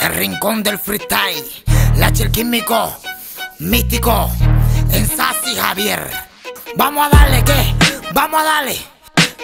El rincón del freestyle. Lachy el Químico, Mítico, Nzazy Javier. Vamos a darle, ¿qué? Vamos a darle.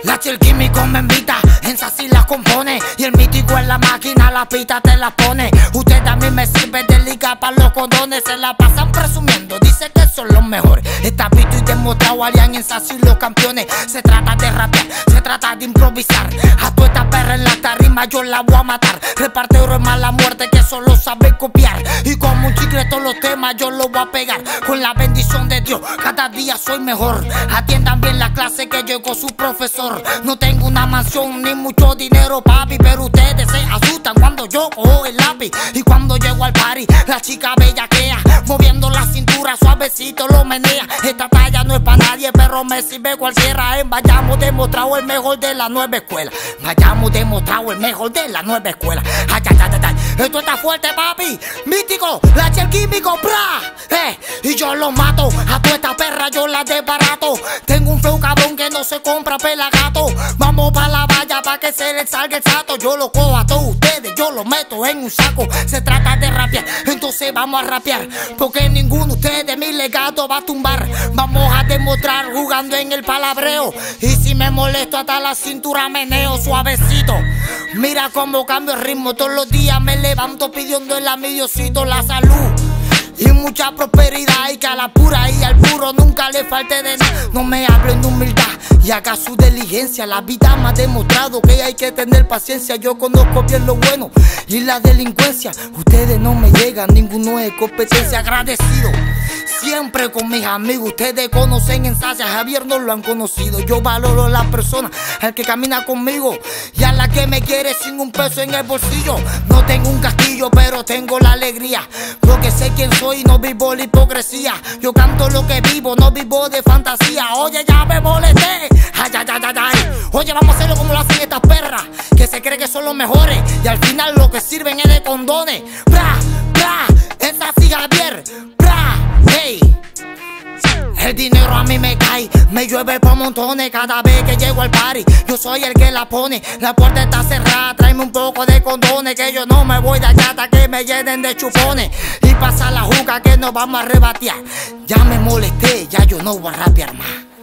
Lachy el Químico me invita, Nzazy las compone y el Mítico en la máquina, la pita te la pone. Usted también me sirve de liga para los condones, se la pasan presumiendo, dice que son los mejores. Está visto y demostrado, alian Nzazy los campeones. Se trata de rapear, se trata de improvisar. A toda esta perra en la tarima yo la voy a matar. Reparte oro en mala muerte que solo sabe copiar. Y como un chicle todos los temas yo los voy a pegar. Con la bendición de Dios cada día soy mejor. Atiendan bien la clase que llegó su profesor. No tengo una mansión ni mucho dinero, papi, pero ustedes se asustan cuando yo cojo el lápiz. Y cuando llego al party, la chica bellaquea, moviendo la cintura, suavecito lo menea. Esta talla no es para nadie, pero me sirve cualquiera. En Bayamo demostrado el mejor de la nueva escuela. Bayamo demostrado el mejor de la nueva escuela. Ay, ay, ay, ay, esto está fuerte, papi. Mítico, Lachy el Químico, bra. Y yo lo mato, a toda esta perra yo la desbarato. Tengo un flow cabrón que no se compra pela gato. Vamos pa' la valla pa' que se les salga el sato. Yo lo cojo a todos ustedes, yo lo meto en un saco. Se trata de rapear, entonces vamos a rapear, porque ninguno de ustedes mi legado va a tumbar. Vamos a demostrar jugando en el palabreo. Y si me molesto hasta la cintura meneo suavecito. Mira cómo cambio el ritmo, todos los días me levanto pidiendo el amillocito, la salud y mucha prosperidad, y que a la pura y al puro nunca le falte de nada. No me hablen de humildad y haga su diligencia. La vida me ha demostrado que hay que tener paciencia. Yo conozco bien lo bueno y la delincuencia. Ustedes no me llegan, ninguno es competencia. Agradecido siempre con mis amigos. Ustedes conocen Nzazy, a Javier no lo han conocido. Yo valoro a la persona, al que camina conmigo y a la que me quiere sin un peso en el bolsillo. No tengo un castillo, pero tengo la alegría, porque sé quién soy y no vivo la hipocresía. Yo canto lo que vivo, no vivo de fantasía. Oye, ya me molesté, ay, ay, ay, ay, ay. Oye, vamos a hacerlo como lo hacen estas perras que se creen que son los mejores y al final lo que sirven es de condones. Bra, bra, Nzazy Javier, bra, hey. El dinero a mí me cae, me llueve por montones. Cada vez que llego al party, yo soy el que la pone. La puerta está cerrada, tráeme un poco de condones, que yo no me voy de allá hasta que me llenen de chupones. Y pasa la juca que nos vamos a rebatear. Ya me molesté, ya yo no voy a rapear más.